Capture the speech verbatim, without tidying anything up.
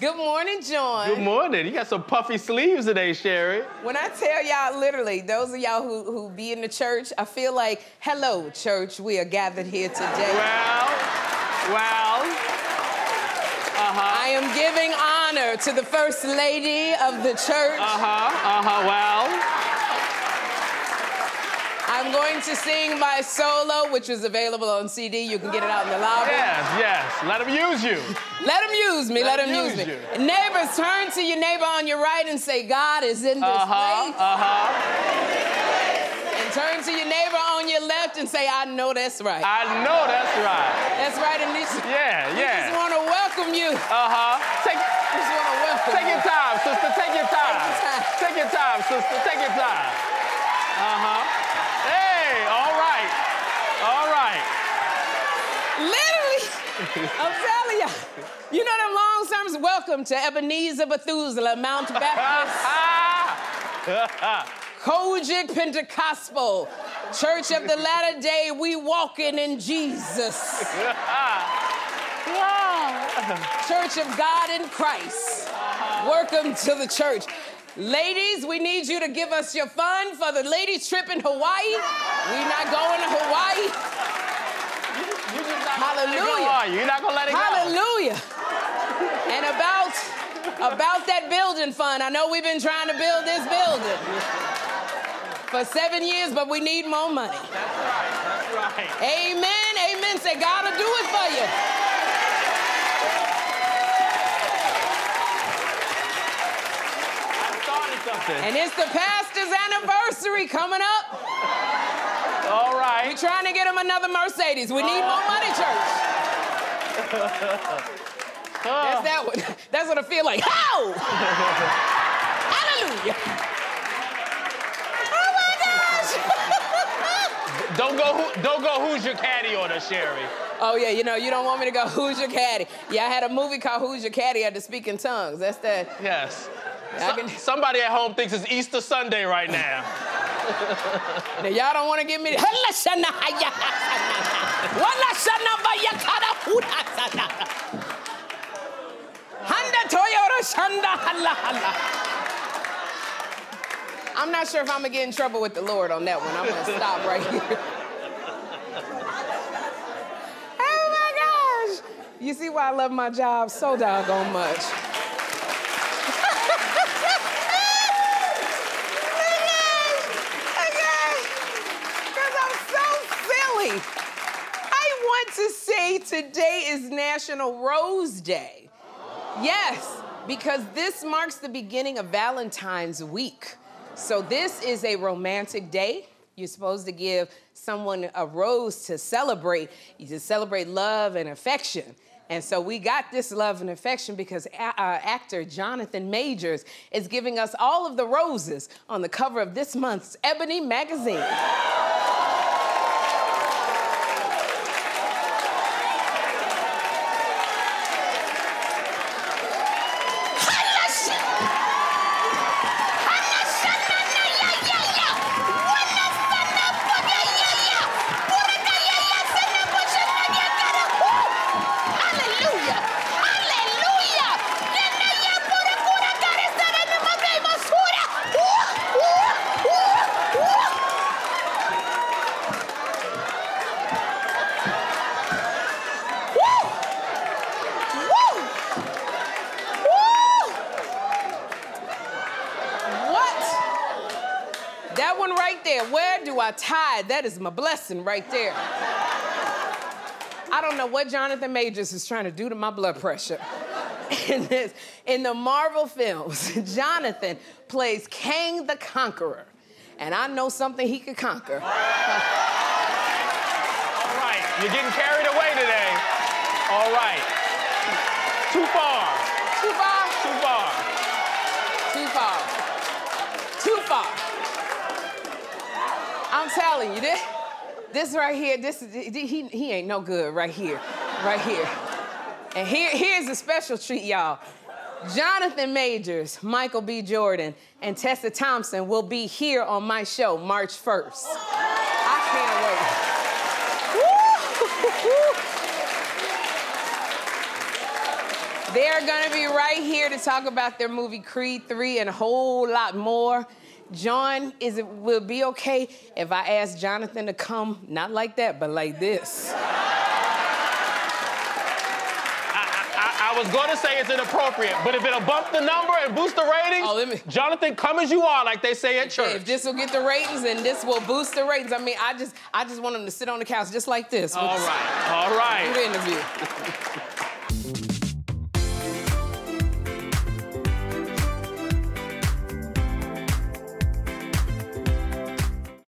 Good morning, John. Good morning. You got some puffy sleeves today, Sherri. When I tell y'all, literally, those of y'all who, who be in the church, I feel like, hello, church, we are gathered here today. Well, well, uh-huh. I am giving honor to the First Lady of the church. Uh-huh, uh-huh, well. I'm going to sing my solo, which is available on C D. You can get it out in the lobby. Yes, yes. Let them use you. Let them use me. Let, Let them use, use me. You. Neighbors, turn to your neighbor on your right and say, God is in this uh-huh, place. Uh-huh. And turn to your neighbor on your left and say, I know that's right. I know that's right. That's right. And this, yeah, we yeah. just want to welcome you. Uh-huh. Take, just want to welcome take you. your time, sister. Take your time. Take your time. Take your time, sister. Take your time. Uh-huh. I'm telling you, you know them long terms. Welcome to Ebenezer Bethuselah, Mount Baptist, Kojic Pentecostal, Church of the Latter Day. We walking in Jesus. Church of God in Christ. Welcome to the church. Ladies, we need you to give us your fun for the ladies trip in Hawaii. We're not going to Hawaii. Hallelujah. You're not going to let it Hallelujah. go. Hallelujah. And about, about that building fund, I know we've been trying to build this building for seven years, but we need more money. That's right. That's right. Amen. Amen. Say, God will do it for you. I started something. And it's the pastor's anniversary coming up. All right. We're trying to get him another Mercedes. We need oh. more money, church. Oh. That's that one. That's what I feel like. Oh! Hallelujah. Oh my gosh. Don't go don't go who's your caddy on us, Sherri. Oh yeah, you know, you don't want me to go who's your caddy. Yeah, I had a movie called Who's Your Caddy? I had to speak in tongues. That's that. Yes. So, can... Somebody at home thinks it's Easter Sunday right now. Now, y'all don't want to give me... I'm not sure if I'm going to get in trouble with the Lord on that one. I'm going to stop right here. Oh, my gosh. You see why I love my job so doggone much. Today is National Rose Day. Yes, because this marks the beginning of Valentine's Week. So this is a romantic day. You're supposed to give someone a rose to celebrate. You just celebrate love and affection. And so we got this love and affection because our actor Jonathan Majors is giving us all of the roses on the cover of this month's Ebony magazine. Tied. That is my blessing right there. I don't know what Jonathan Majors is trying to do to my blood pressure. In, this, in the Marvel films, Jonathan plays Kang the Conqueror, and I know something he could conquer. All right, you're getting carried away today. All right. Too far. Too far? Too far. Too far. Too far. I'm telling you, this, this right here, this he, he ain't no good right here, right here. And here, here's a special treat, y'all. Jonathan Majors, Michael B. Jordan, and Tessa Thompson will be here on my show March first. I can't wait. Woo! They're gonna be right here. to talk about their movie Creed three and a whole lot more. John, is it will be okay if I ask Jonathan to come, not like that, but like this? I, I, I was going to say it's inappropriate, but if it'll bump the number and boost the ratings, oh, let me... Jonathan, come as you are, like they say at church. If this will get the ratings and this will boost the ratings, I mean, I just, I just want him to sit on the couch just like this. All right, all right. Do the interview.